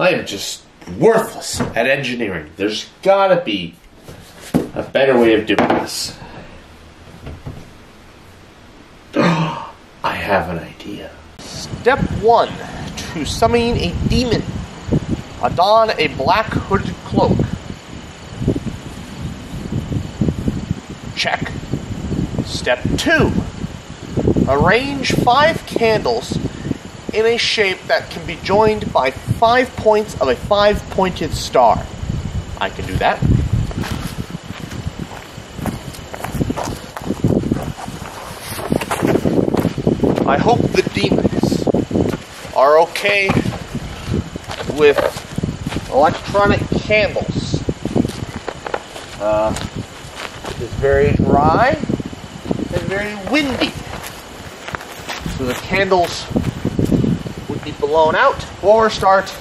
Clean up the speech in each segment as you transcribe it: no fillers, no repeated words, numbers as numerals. I am just worthless at engineering. There's gotta be a better way of doing this. I have an idea. Step one to summoning a demon. Don a black hooded cloak. Check. Step two. Arrange 5 candles in a shape that can be joined by 5 points of a 5-pointed star. I can do that. I hope the demons are okay with electronic candles. It's very dry and very windy, so the candles would be blown out or start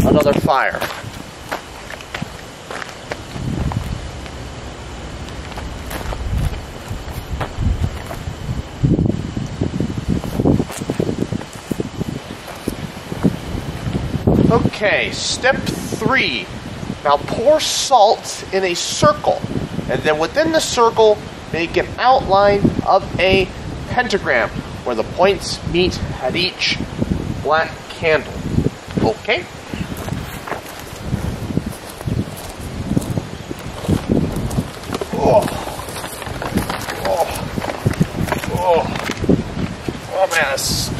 another fire. Okay, step 3. Now pour salt in a circle, and then within the circle make an outline of a pentagram where the points meet at each black candle. Okay? Oh man, this...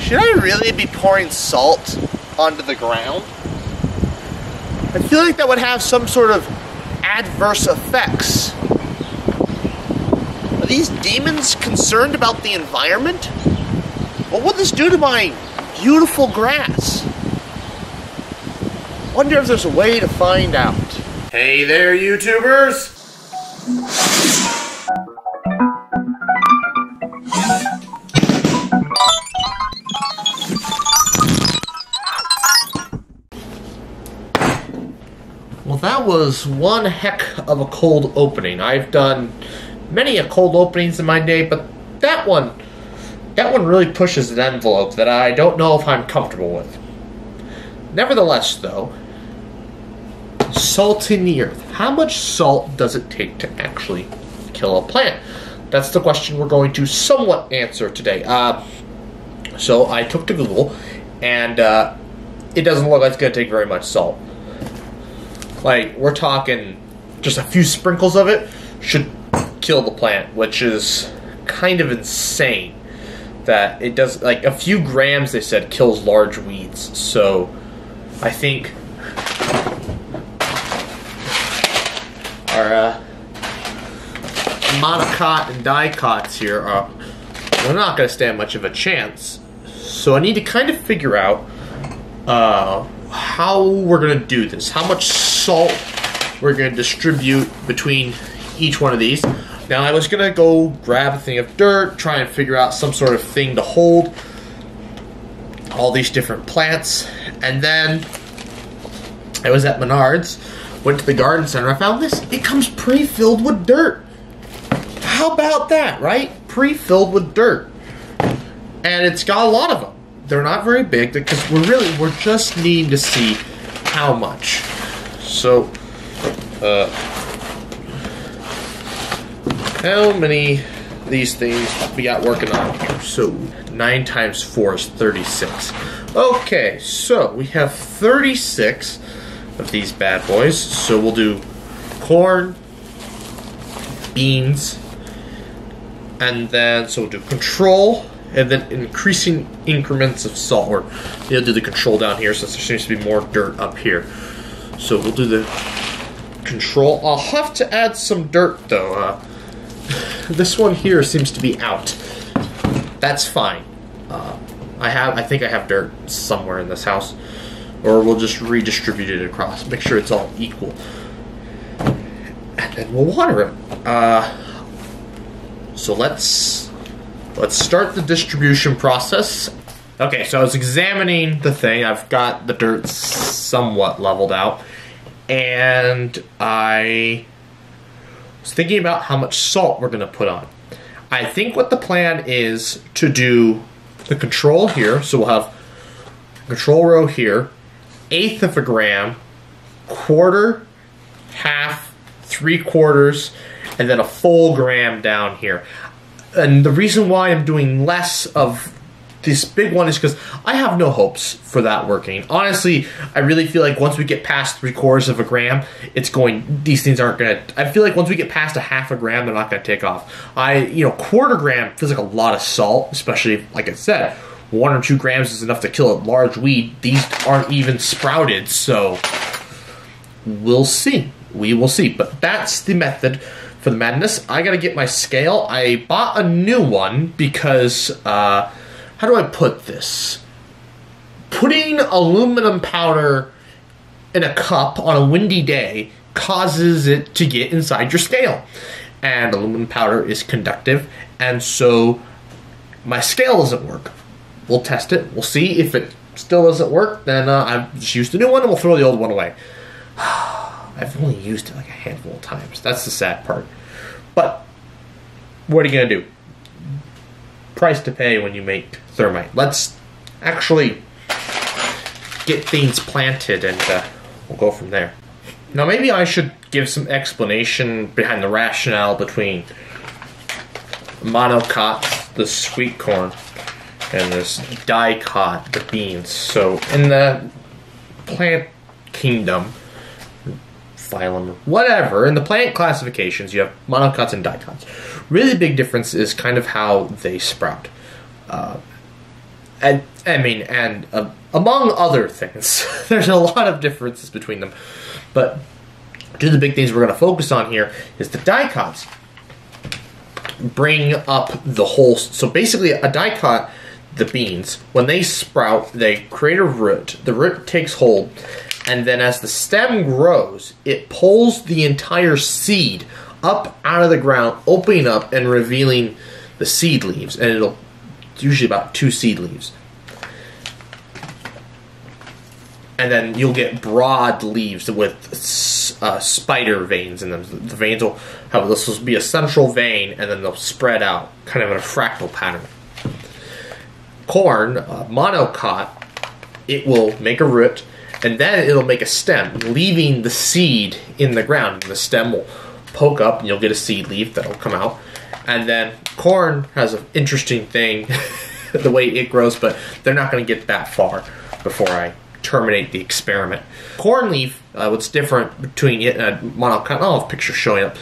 Should I really be pouring salt onto the ground? I feel like that would have some sort of adverse effects. Are these demons concerned about the environment? What would this do to my beautiful grass? Wonder if there's a way to find out. Hey there, YouTubers! Well, that was one heck of a cold opening. I've done many a cold openings in my day, but that one really pushes an envelope that I don't know if I'm comfortable with. Nevertheless, though, salt in the earth. How much salt does it take to actually kill a plant? That's the question we're going to somewhat answer today. So I took to Google, and it doesn't look like it's going to take very much salt. Like, we're talking just a few sprinkles of it should kill the plant, which is kind of insane that it does. Like, a few grams, they said, kills large weeds. So I think our monocot and dicots here are not going to stand much of a chance. So I need to kind of figure out how we're going to do this, how much salt we're going to distribute between each one of these. Now, I was going to go grab a thing of dirt, try and figure out some sort of thing to hold all these different plants, and then I was at Menards, went to the garden center, I found this. It comes pre-filled with dirt. How about that, right? Pre-filled with dirt. And it's got a lot of them. They're not very big because we're just needing to see how much. So, how many of these things we got working on here? So, 9 times 4 is 36. Okay, so we have 36 of these bad boys. So we'll do corn, beans, and then, so we'll do control, and then increasing increments of salt. Or they'll do the control down here since there seems to be more dirt up here. So we'll do the control. I'll have to add some dirt though. This one here seems to be out. That's fine. I think I have dirt somewhere in this house. Or we'll just redistribute it across. Make sure it's all equal. And then we'll water it. So let's start the distribution process. Okay, so I was examining the thing. I've got the dirt somewhat leveled out. And I was thinking about how much salt we're going to put on. I think what the plan is to do the control here. So we'll have control row here, 1/8 of a gram, 1/4, 1/2, 3/4, and then a full gram down here. And the reason why I'm doing less of this big one is because I have no hopes for that working. Honestly, I really feel like once we get past 3/4 of a gram, it's going, these things aren't gonna, I feel like once we get past 1/2 a gram, they're not gonna take off. You know, 1/4 gram feels like a lot of salt, especially, like I said, 1 or 2 grams is enough to kill a large weed. These aren't even sprouted, so we'll see. We will see, but that's the method for the madness. I gotta get my scale. I bought a new one because, how do I put this? Putting aluminum powder in a cup on a windy day causes it to get inside your scale. And aluminum powder is conductive, and so my scale doesn't work. We'll test it. We'll see. If it still doesn't work, then I'll just use the new one and we'll throw the old one away. I've only used it like a handful of times. That's the sad part. But what are you going to do? Price to pay when you make thermite. Let's actually get things planted and we'll go from there. Now maybe I should give some explanation behind the rationale between monocot, the sweet corn, and this dicot, the beans. So in the plant kingdom, phylum, whatever, in the plant classifications, you have monocots and dicots. Really big difference is kind of how they sprout. And among other things, there's a lot of differences between them. But two of the big things we're going to focus on here is the dicots bring up the whole. So basically, a dicot, the beans, when they sprout, they create a root. The root takes hold. And then as the stem grows, it pulls the entire seed up out of the ground, opening up and revealing the seed leaves. And it's usually about 2 seed leaves. And then you'll get broad leaves with spider veins in them. The veins will have, this will be a central vein, and then they'll spread out kind of in a fractal pattern. Corn, monocot, it will make a root, and then it'll make a stem, leaving the seed in the ground. And the stem will poke up, and you'll get a seed leaf that'll come out. And then corn has an interesting thing, the way it grows, but they're not going to get that far before I terminate the experiment. Corn leaf, what's different between it and a monocot, I'll have pictures showing up.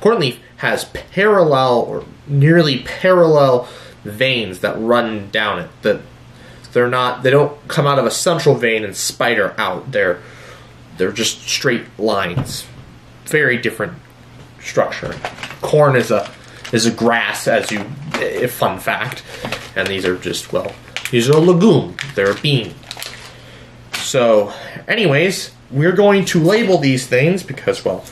Corn leaf has parallel or nearly parallel veins that run down it. They don't come out of a central vein and spider out. They're just straight lines. Very different structure. Corn is a grass, fun fact. And these are just, well, these are a legume. They're a bean. So, anyways, we're going to label these things because, well,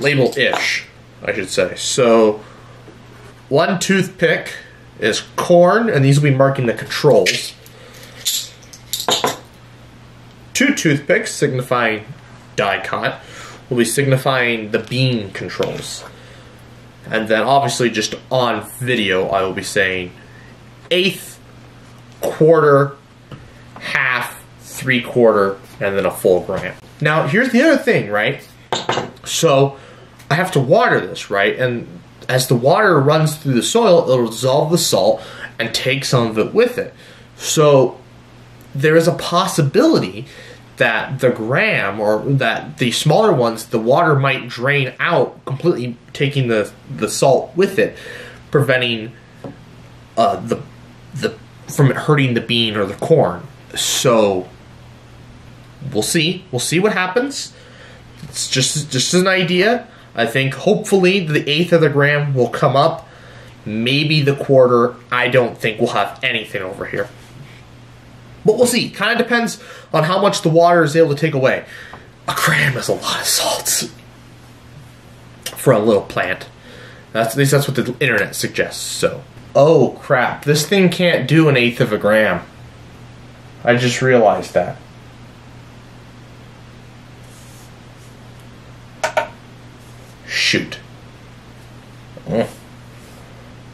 label-ish, I should say. So, 1 toothpick is corn, and these will be marking the controls. 2 toothpicks, signifying dicot, will be signifying the bean controls. And then obviously just on video, I will be saying 1/8, 1/4, 1/2, 3/4, and then a full gram. Now, here's the other thing, right? So, I have to water this, right? And as the water runs through the soil, it'll dissolve the salt and take some of it with it. So there is a possibility that the gram, or that the smaller ones, the water might drain out completely, taking the salt with it, preventing from it hurting the bean or the corn. So we'll see. We'll see what happens. It's just an idea. I think hopefully the 1/8 of the gram will come up, maybe the 1/4. I don't think we'll have anything over here. But we'll see. Kind of depends on how much the water is able to take away. 1 gram is a lot of salt for a little plant. That's, at least that's what the internet suggests. So, oh crap, this thing can't do 1/8 of a gram. I just realized that. Shoot. Well,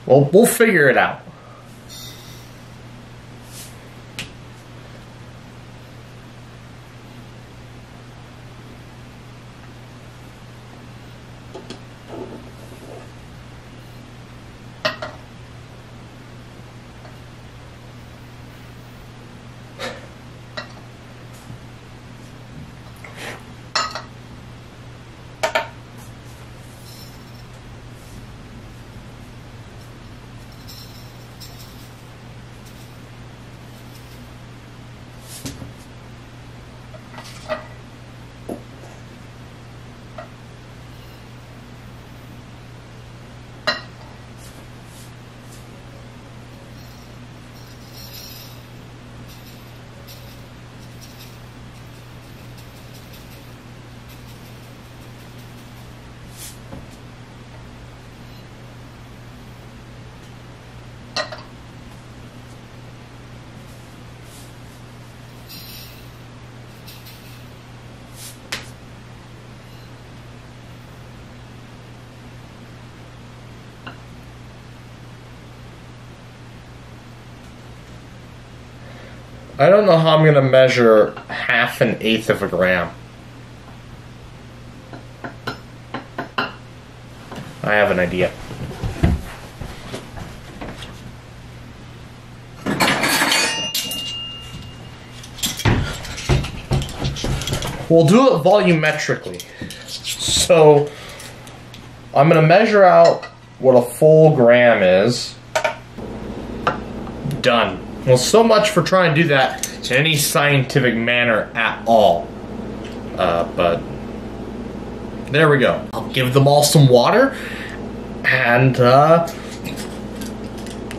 we'll figure it out. I don't know how I'm going to measure 1/2 and 1/8 of a gram. I have an idea. We'll do it volumetrically. So I'm going to measure out what a full gram is. Done. Well, so much for trying to do that in any scientific manner at all. But there we go. I'll give them all some water, and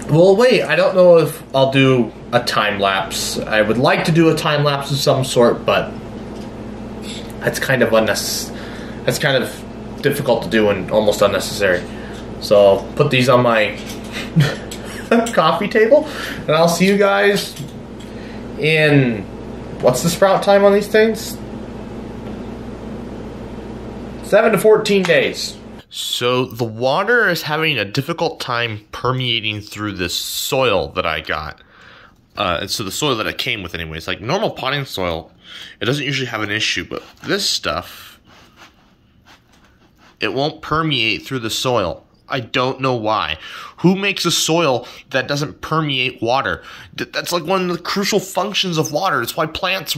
well, wait, I don't know if I'll do a time lapse. I would like to do a time lapse of some sort, but that's kind of unnecessary. That's kind of difficult to do and almost unnecessary. So I'll put these on my coffee table, and I'll see you guys in, what's the sprout time on these things? 7 to 14 days. So the water is having a difficult time permeating through this soil that I got. And so the soil that it came with anyways, like normal potting soil, it doesn't usually have an issue, but this stuff, it won't permeate through the soil. I don't know why. Who makes a soil that doesn't permeate water? That's like one of the crucial functions of water. It's why plants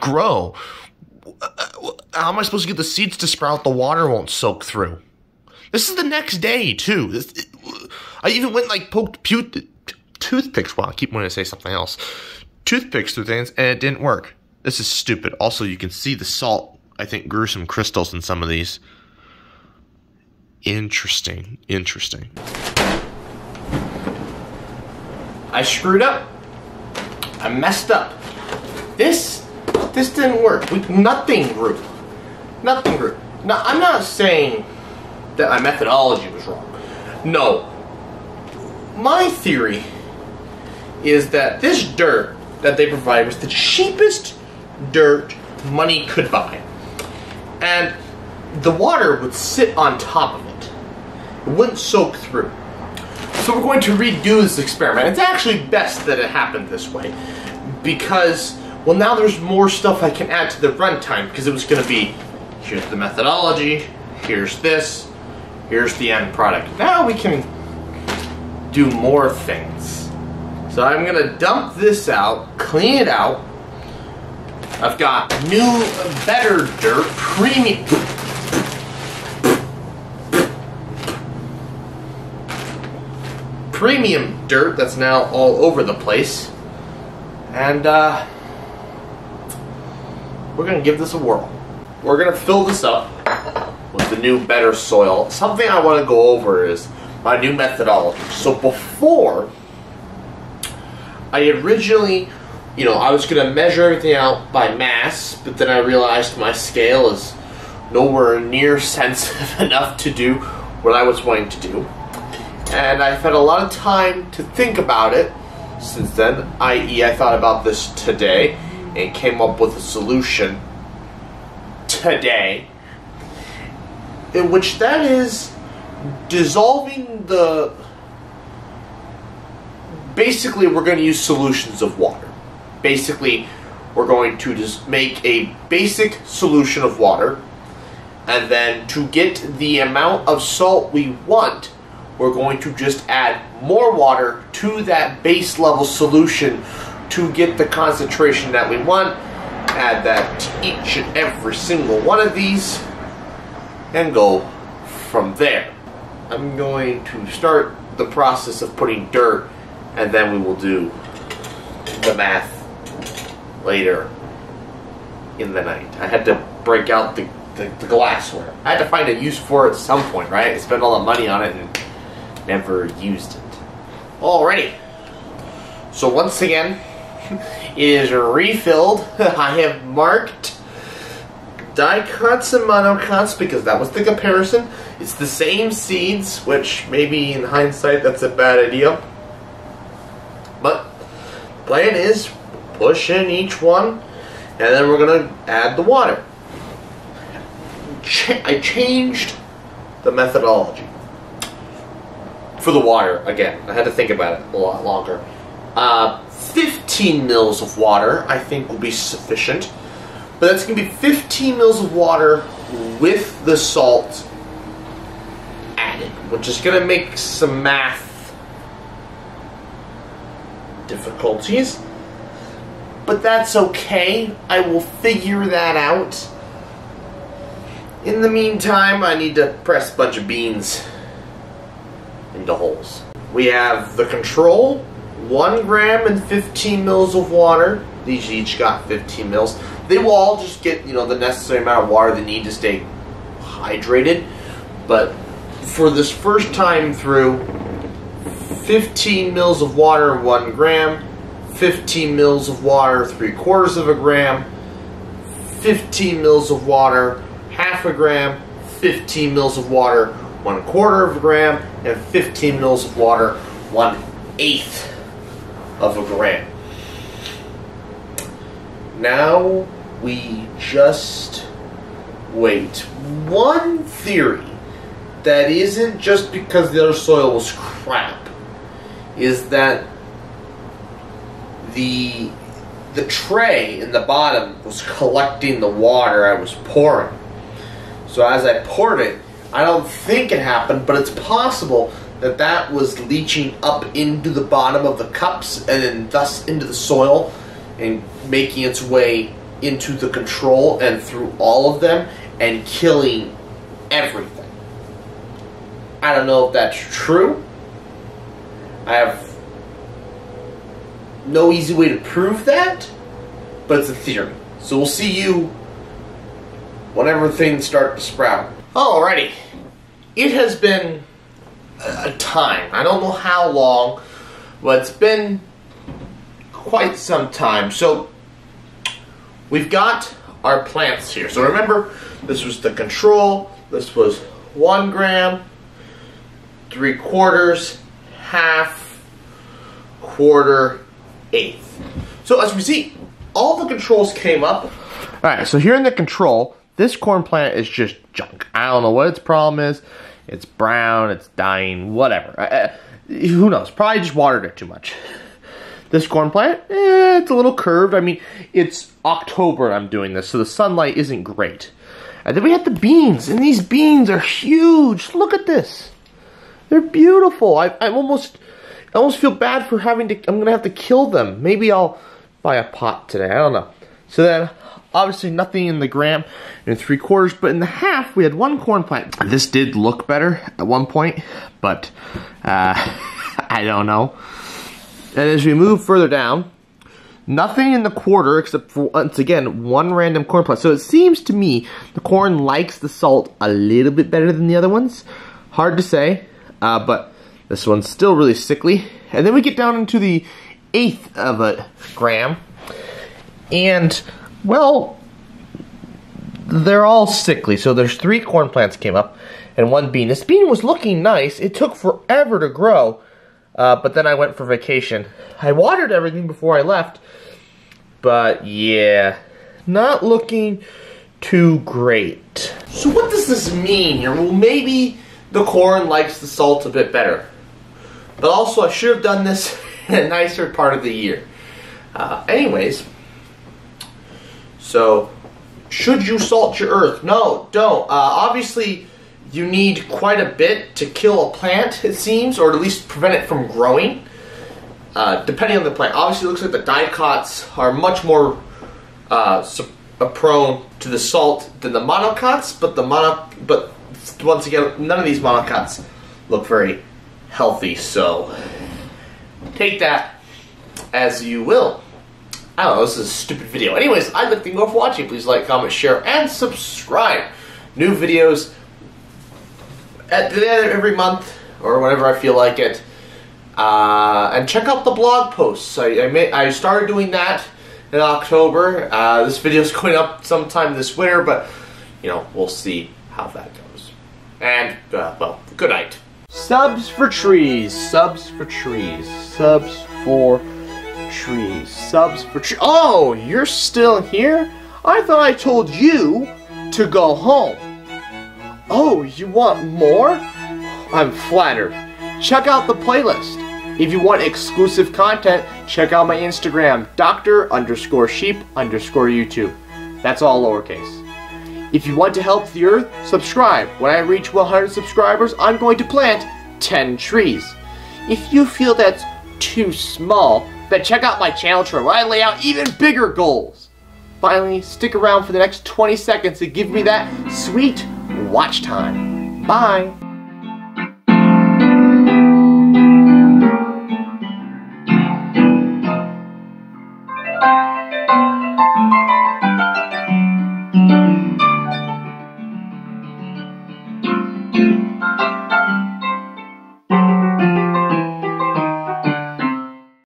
grow. How am I supposed to get the seeds to sprout? The water won't soak through. This is the next day, too. I even went like poked toothpicks. Wow, I keep wanting to say something else. Toothpicks through things, and it didn't work. This is stupid. Also, you can see the salt, I think, grew some crystals in some of these. Interesting, interesting. I screwed up. I messed up. This didn't work. Nothing grew. Nothing grew. Now, I'm not saying that my methodology was wrong. No. My theory is that this dirt that they provided was the cheapest dirt money could buy. And the water would sit on top of it. It wouldn't soak through. So we're going to redo this experiment. It's actually best that it happened this way, because, well, now there's more stuff I can add to the runtime, because it was going to be, here's the methodology, here's this, here's the end product. Now we can do more things. So I'm going to dump this out, clean it out. I've got new, better dirt, premium. Premium dirt that's now all over the place, and we're gonna give this a whirl. We're gonna fill this up with the new, better soil. Something I want to go over is my new methodology. So before, I originally, you know, I was gonna measure everything out by mass, but then I realized my scale is nowhere near sensitive enough to do what I was wanting to do. And I've had a lot of time to think about it since then, i.e. I thought about this today and came up with a solution today, in which that is dissolving the... Basically, we're going to use solutions of water. Basically, we're going to just make a basic solution of water, and then to get the amount of salt we want, we're going to just add more water to that base level solution to get the concentration that we want. Add that to each and every single one of these and go from there. I'm going to start the process of putting dirt, and then we will do the math later in the night. I had to break out the glassware. I had to find a use for it at some point, right? I spent all the money on it and never used it. Alrighty. So once again, it is refilled. I have marked dicots and monocots because that was the comparison. It's the same seeds, which maybe in hindsight that's a bad idea. But the plan is push in each one, and then we're going to add the water. I changed the methodology for the water again. I had to think about it a lot longer. 15 mils of water, I think will be sufficient. But that's going to be 15 mils of water with the salt added, which is going to make some math difficulties. But that's okay. I will figure that out. In the meantime, I need to press a bunch of beans into holes. We have the control, 1 gram and 15 mils of water. These each got 15 mils. They will all just get, the necessary amount of water they need to stay hydrated. But for this first time through, 15 mils of water, 1 gram. 15 mils of water, 3/4 of a gram. 15 mils of water, 1/2 gram. 15 mils of water, 1/4 of a gram. And 15 mils of water, 1/8 of a gram. Now we just wait. One theory that isn't just because the other soil was crap is that the tray in the bottom was collecting the water I was pouring. So as I poured it, I don't think it happened, but it's possible that that was leaching up into the bottom of the cups and then thus into the soil and making its way into the control and through all of them and killing everything. I don't know if that's true. I have no easy way to prove that, but it's a theory. So we'll see you whenever things start to sprout. Alrighty, it has been a time. I don't know how long, but it's been quite some time. So we've got our plants here. So remember, this was the control. This was 1 gram, 3/4, 1/2, 1/4, 1/8. So as we see, all the controls came up. All right, so here in the control, this corn plant is just junk. I don't know what its problem is. It's brown, it's dying, whatever. Who knows? Probably just watered it too much. This corn plant, it's a little curved. I mean, it's October and I'm doing this, so the sunlight isn't great. And then we have the beans, and these beans are huge. Look at this. They're beautiful. I almost feel bad for having to, I'm going to have to kill them. Maybe I'll buy a pot today. I don't know. So then, obviously nothing in the gram and 3/4, but in the 1/2, we had 1 corn plant. This did look better at one point, but I don't know. And as we move further down, nothing in the 1/4 except for, once again, 1 random corn plant. So it seems to me the corn likes the salt a little bit better than the other ones. Hard to say, but this one's still really sickly. And then we get down into the 1/8 of a gram. And, well, they're all sickly. So there's 3 corn plants came up and 1 bean. This bean was looking nice. It took forever to grow. But then I went for vacation. I watered everything before I left, but yeah, not looking too great. So what does this mean here? Well, maybe the corn likes the salt a bit better, but also I should have done this in a nicer part of the year. Anyways, so should you salt your earth? No, don't. Obviously, you need quite a bit to kill a plant, it seems, or at least prevent it from growing, depending on the plant. Obviously, it looks like the dicots are much more prone to the salt than the monocots, but once again, none of these monocots look very healthy, so take that as you will. I don't know, this is a stupid video. Anyways, I'd like to thank you all for watching. Please like, comment, share, and subscribe. New videos at the end of every month, or whenever I feel like it, and check out the blog posts. I started doing that in October. This video is going up sometime this winter, but we'll see how that goes. And well, good night. Subs for trees. Subs for trees. Subs for trees. Subs for trees. Oh, you're still here? I thought I told you to go home. Oh, you want more? I'm flattered. Check out the playlist. If you want exclusive content, check out my Instagram, Dr_Sheep_YouTube. That's all lowercase. If you want to help the earth, subscribe. When I reach 100 subscribers, I'm going to plant 10 trees. If you feel that's too small, then check out my channel tree where I lay out even bigger goals. Finally, stick around for the next 20 seconds to give me that sweet watch time. Bye.